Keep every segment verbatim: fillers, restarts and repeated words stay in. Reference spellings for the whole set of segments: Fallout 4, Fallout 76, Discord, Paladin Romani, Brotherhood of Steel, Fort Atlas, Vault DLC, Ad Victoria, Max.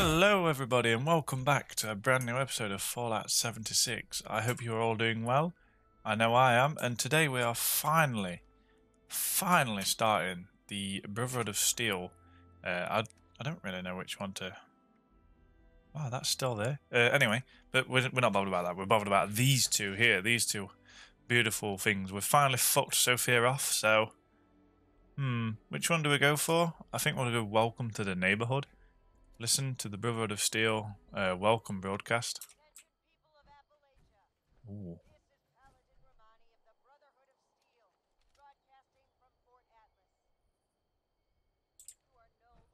Hello everybody and welcome back to a brand new episode of Fallout seventy-six. I hope you are all doing well. I know I am, and today we are finally, finally starting the Brotherhood of Steel. Uh, I, I don't really know which one to... Wow, that's still there. Uh, anyway, but we're, we're not bothered about that. We're bothered about these two here, these two beautiful things. We've finally fucked Sophia off, so... Hmm, which one do we go for? I think we'll go Welcome to the Neighborhood. Listen to the Brotherhood of Steel uh, welcome broadcast. Ooh. This is Paladin Romani of the Brotherhood of Steel, broadcasting from Fort Atlas. You are no longer facing the wasteland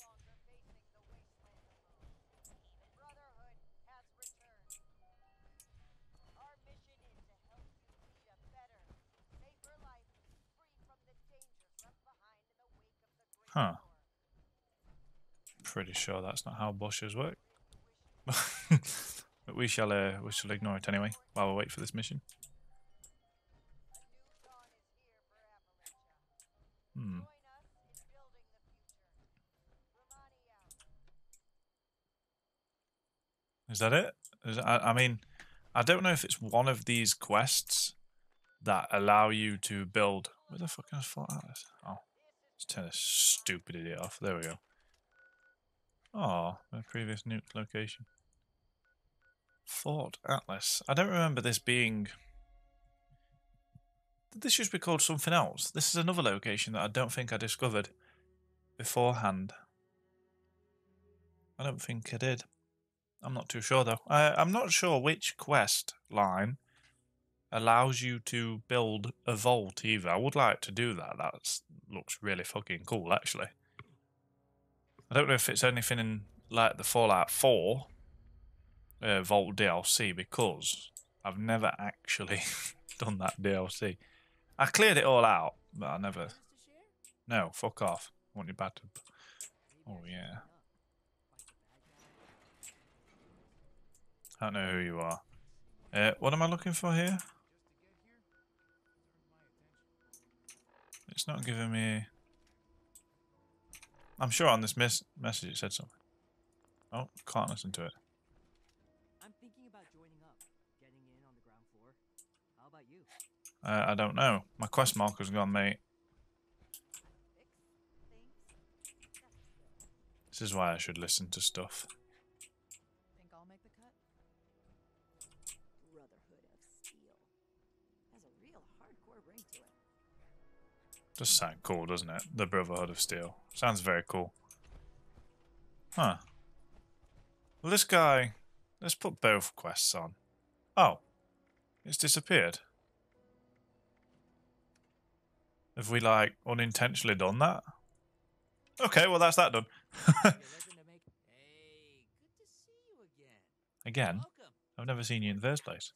alone. The Brotherhood has returned. Our mission is to help you lead a better, safer life, free from the dangers left behind in the wake of the Great War. Huh. Pretty sure that's not how bushes work, but we shall uh, we shall ignore it anyway while we wait for this mission. Hmm. Is that it? Is, I, I mean, I don't know if it's one of these quests that allow you to build. Where the fuck is Fort Atlas? Oh, let's turn this stupid idiot off. There we go. Oh, my previous nuke location. Fort Atlas. I don't remember this being... Did this used to be called something else? This is another location that I don't think I discovered beforehand. I don't think I did. I'm not too sure, though. I, I'm not sure which quest line allows you to build a vault, either. I would like to do that. That looks really fucking cool, actually. I don't know if it's anything in like the Fallout four uh, Vault D L C, because I've never actually done that D L C. I cleared it all out, but I never... No, fuck off. I want you back to... Oh, yeah. I don't know who you are. Uh, what am I looking for here? It's not giving me... I'm sure on this mes message it said something. Oh, can't listen to it. I'm thinking about joining up, getting in on the ground floor. How about you? Uh, I don't know. My quest marker's gone, mate. This is why I should listen to stuff. Think I'll make the cut? Brotherhood of Steel has a real hardcore ring to it. Does sound cool, doesn't it? The Brotherhood of Steel. Sounds very cool. Huh. Well, this guy... Let's put both quests on. Oh. It's disappeared. Have we, like, unintentionally done that? Okay, well, that's that done. Again? I've never seen you in the first place.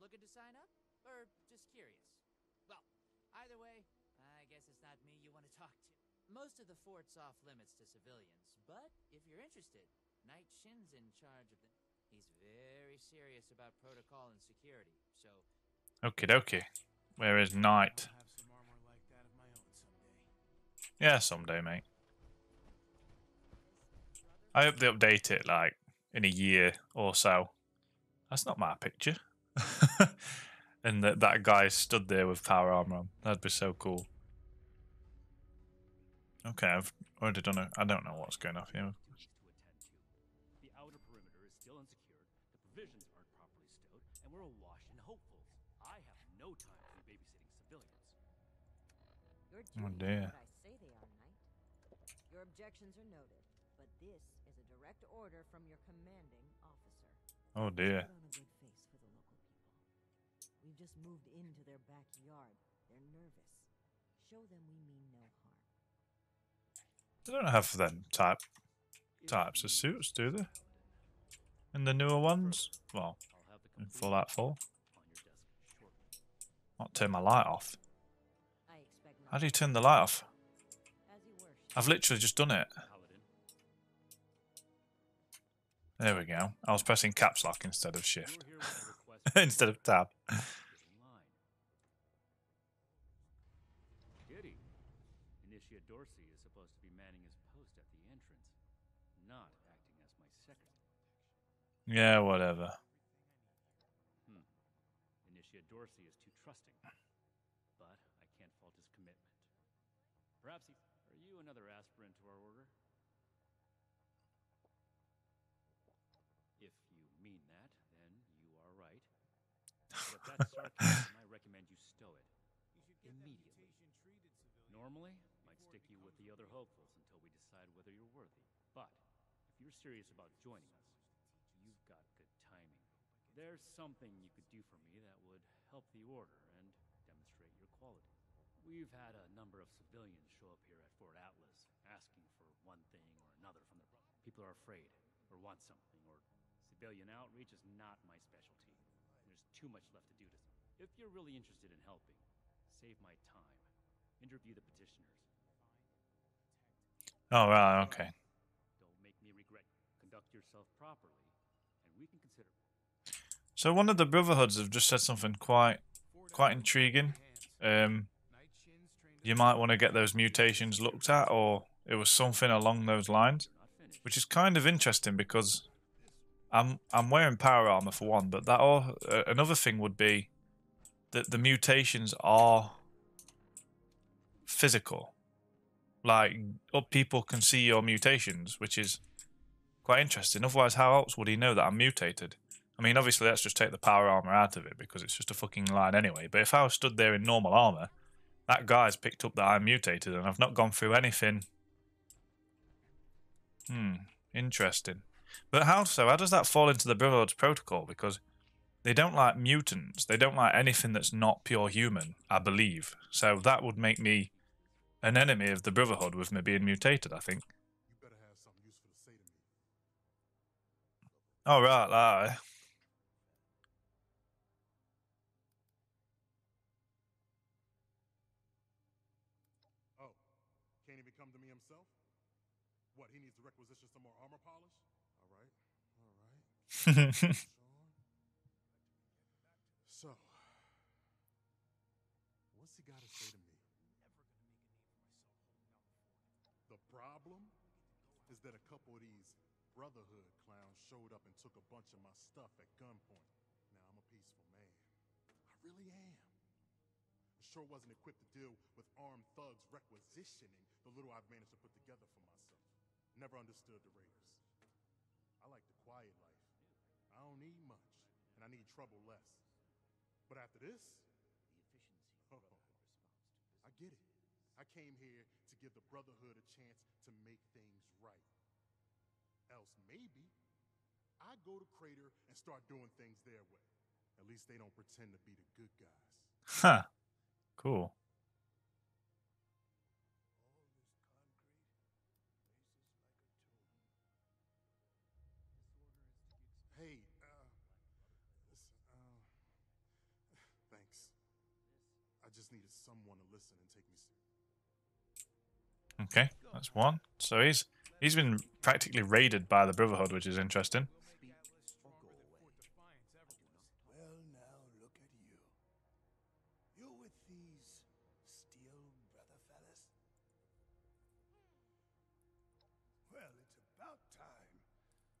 Looking to sign up, or just curious? Well, either way, I guess it's not me you want to talk to. Most of the fort's off limits to civilians, but if you're interested, Knight Shin's in charge of the... He's very serious about protocol and security, so... Okie dokie. Where is Knight? I'll have some armor like that of my own someday. Yeah, someday, mate. I hope they update it, like, in a year or so. That's not my picture. And that that guy stood there with power armor on. That'd be so cool. Okay, I've already done it. I don't know what's going on here. The outer perimeter is still unsecured. The provisions aren't properly stowed, and we're awash in hopefuls. I have no time for babysitting civilians. Oh dear. I say they are, Knight. Your objections are noted, but this is a direct order from your commanding officer. Oh dear. We've just moved into their backyard. They're nervous. Show them we mean no harm. They don't have them type types of suits, do they? In the newer ones? Well, in Fallout four. Not turn my light off. How do you turn the light off? I've literally just done it. There we go. I was pressing caps lock instead of shift. Instead of tab. not acting as my secretary. Yeah, whatever. Hmm. Initiate Dorsey is too trusting, but I can't fault his commitment. Perhaps he... Are you another aspirant to our order? If you mean that, then you are right. But if that's sarcasm, I recommend you stow it. Immediately. Normally, I'd stick you with the other hopefuls until we decide whether you're worthy. But if you're serious about joining us, you've got good timing. There's something you could do for me that would help the order and demonstrate your quality. We've had a number of civilians show up here at Fort Atlas asking for one thing or another from their brother. People are afraid or want something, or civilian outreach is not my specialty. There's too much left to do to them. If you're really interested in helping, save my time. Interview the petitioners. Oh, right, okay. Don't make me regret. Conduct yourself properly, and we can consider. So one of the Brotherhoods have just said something quite quite intriguing. Um, you might want to get those mutations looked at, or it was something along those lines, which is kind of interesting because I'm I'm wearing power armor for one, but that all uh, another thing would be that the mutations are physical. Like, people can see your mutations, which is quite interesting. Otherwise, how else would he know that I'm mutated? I mean, obviously, let's just take the power armor out of it because it's just a fucking line anyway. But if I was stood there in normal armor, that guy's picked up that I'm mutated and I've not gone through anything. Hmm, interesting. But how so? How does that fall into the Brotherhood's protocol? Because they don't like mutants. They don't like anything that's not pure human, I believe. So that would make me an enemy of the Brotherhood with me being mutated, I think. You better have something useful to say to me. Oh, right, lie. Oh, can't even come to me himself? What, he needs to requisition some more armor polish? All right, all right. So, what's he got to say to me? Problem is that a couple of these Brotherhood clowns showed up and took a bunch of my stuff at gunpoint. Now, I'm a peaceful man. I really am. I sure wasn't equipped to deal with armed thugs requisitioning the little I've managed to put together for myself. Never understood the raiders. I like the quiet life. I don't need much, and I need trouble less. But after this, the efficiency oh, I get it. I came here to give the Brotherhood a chance to make things right. Else maybe I go to Crater and start doing things their way. At least they don't pretend to be the good guys. Huh. Cool. Hey, uh, this, uh, thanks. I just needed someone to listen and take me seriously. Okay, that's one. So he's he's been practically raided by the Brotherhood, which is interesting. Well, now look at you. You're with these Steel Brother fellas. Well, it's about time.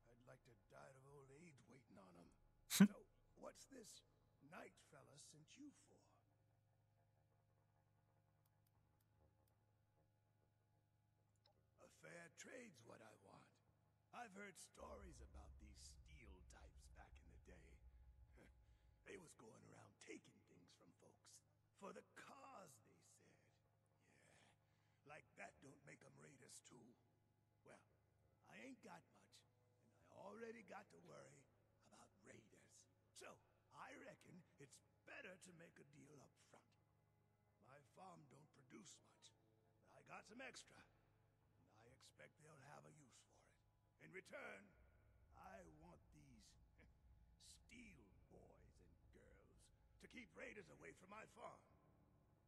I'd like to die of old age waiting on them. So, what's this Knight fella sent you for? Trade's what I want. I've heard stories about these Steel types back in the day. They was going around taking things from folks. For the cause, they said. Yeah, like that don't make them raiders too. Well, I ain't got much, and I already got to worry about raiders. So, I reckon it's better to make a deal up front. My farm don't produce much, but I got some extra. They'll have a use for it. In return, I want these Steel boys and girls to keep raiders away from my farm.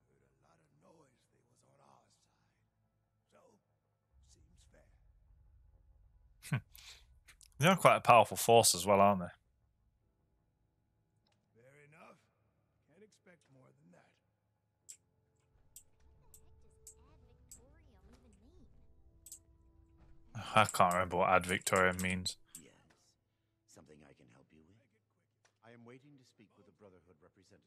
Heard a lot of noise they was on our side. So, seems fair. They're quite a powerful force as well, aren't they? Fair enough. Can't expect more than that. I can't remember what Ad Victoria means. Yes. Something I can help you with? I am waiting to speak with a Brotherhood representative.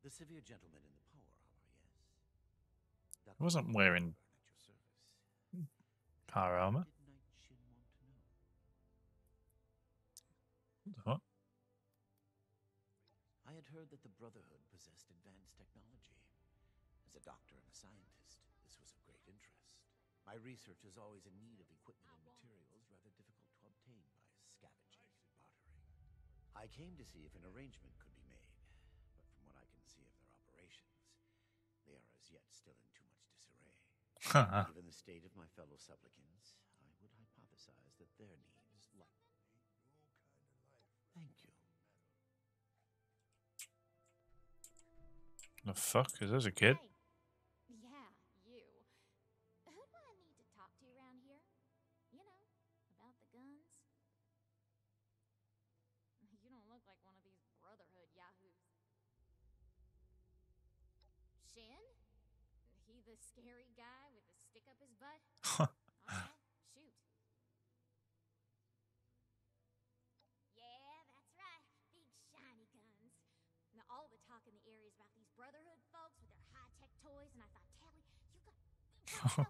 The severe gentleman in the power hour, yes. I wasn't wearing power armor. What? I had heard that the Brotherhood possessed advanced technology. As a doctor and a scientist, this was of great interest. My research is always in need of equipment and materials rather difficult to obtain by scavenging and bartering. I came to see if an arrangement could be made, but from what I can see of their operations, they are as yet still in too much disarray. Given the state of my fellow supplicants, I would hypothesize that their needs is likely. Thank you. The fuck is this, a kid? Hi. Yeah, you. Who do I need to talk to around here? You know, about the guns. You don't look like one of these Brotherhood yahoos. Shin? He the scary guy with the stick up his butt? Alright, shoot. All the talk in the area is about these Brotherhood folks with their high-tech toys, and I thought, Tally, you got self-defense first,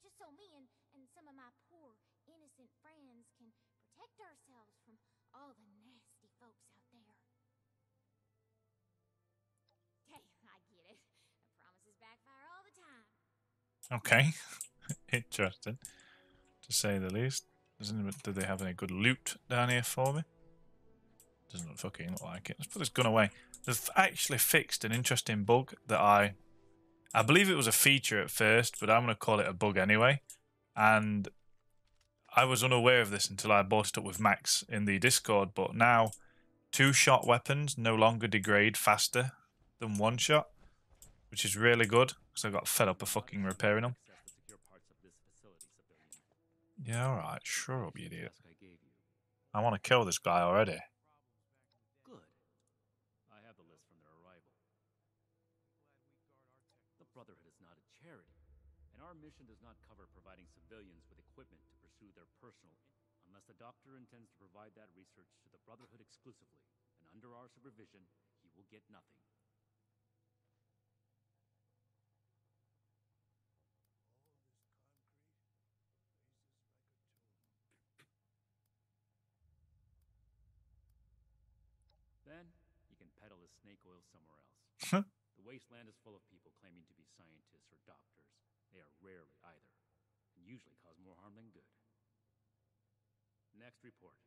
just so me and, and some of my poor, innocent friends can protect ourselves from all the nasty folks out there. Okay, I get it. The promises backfire all the time. Okay. Interesting, to say the least. Doesn't, do they have any good loot down here for me? Doesn't fucking look like it. Let's put this gun away. They've actually fixed an interesting bug that I... I believe it was a feature at first, but I'm going to call it a bug anyway. And I was unaware of this until I brought it up with Max in the Discord, but now two-shot weapons no longer degrade faster than one-shot, which is really good, because I got fed up of fucking repairing them. Yeah, alright. Sure up, you idiot. I want to kill this guy already. Mission does not cover providing civilians with equipment to pursue their personal interest, unless the doctor intends to provide that research to the Brotherhood exclusively, and under our supervision, he will get nothing. Then, he can peddle his snake oil somewhere else. The wasteland is full of people claiming to be scientists or doctors. They are rarely either, and usually cause more harm than good. Next report.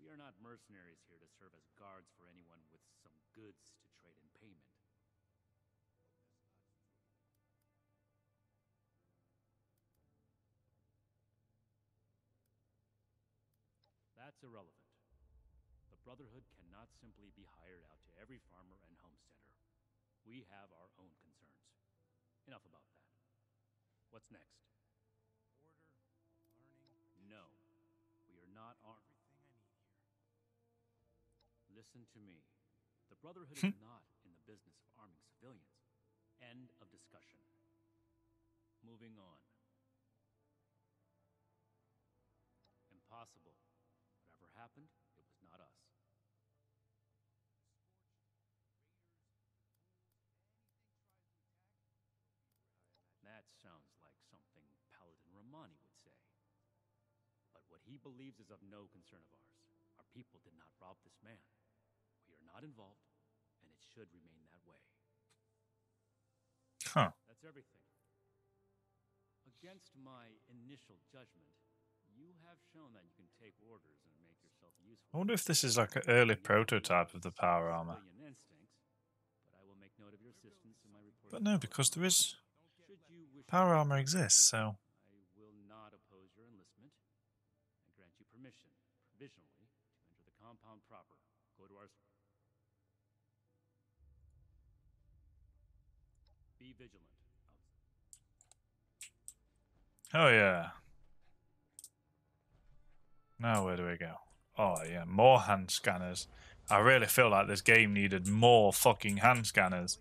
We are not mercenaries here to serve as guards for anyone with some goods to trade in payment. That's irrelevant. The Brotherhood cannot simply be hired out to every farmer and homesteader. We have our own concerns. Enough about that. What's next? Order, learning. No, we are not armed. Listen to me. The Brotherhood is not in the business of arming civilians. End of discussion. Moving on. Impossible. Whatever happened, it was not us. Sounds like something Paladin Romani would say. But what he believes is of no concern of ours. Our people did not rob this man. We are not involved, and it should remain that way. Huh. That's everything. Against my initial judgment, you have shown that you can take orders and make yourself useful. I wonder if this is like an early prototype of the power armor. But I will make note of your assistance in my report. But no, because there is... Power armor exists, so... I will not oppose your enlistment. I grant you permission, provisionally, to enter the compound proper. Go to our... Be vigilant. Oh, yeah. Now where do we go? Oh, yeah, more hand scanners. I really feel like this game needed more fucking hand scanners.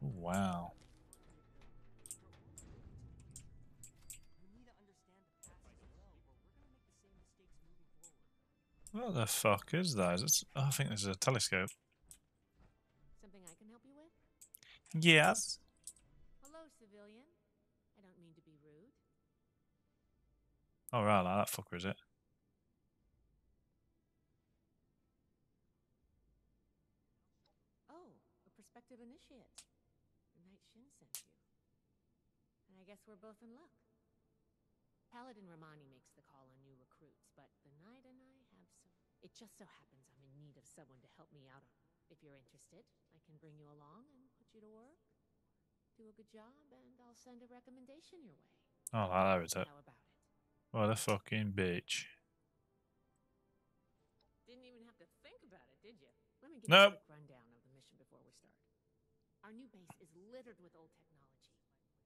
Wow. What the fuck is that? Is it, oh, I think this is a telescope. Something I can help you with? Yes. Hello, civilian. I don't mean to be rude. Oh, right, like that fucker, is it? Oh, a prospective initiate. The Knight Shin sent you. And I guess we're both in luck. Paladin Romani makes the call on new recruits, but the Knight and I have some... It just so happens I'm in need of someone to help me out on. If you're interested, I can bring you along and put you to work. Do a good job, and I'll send a recommendation your way. Oh, that was it. How about it? What a fucking bitch. Didn't even have to think about it, did you? Let me give nope. you a quick rundown of the mission before we start. Our new base is littered with old technology,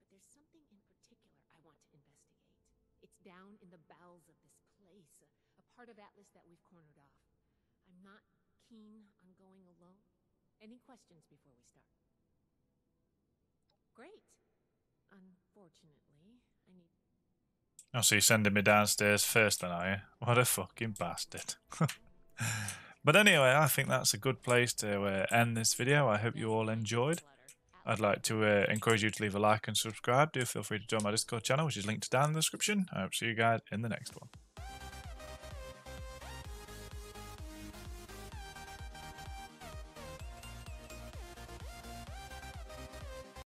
but there's something in particular I want to investigate. It's down in the bowels of this place, a, a part of Atlas that we've cornered off. I'm not keen on going alone. Any questions before we start? Great. Unfortunately, I need... Oh, so you're sending me downstairs first then, are you? What a fucking bastard. But anyway, I think that's a good place to uh, end this video. I hope you all enjoyed. I'd like to uh, encourage you to leave a like and subscribe. Do feel free to join my Discord channel, which is linked down in the description. I hope to see you guys in the next one.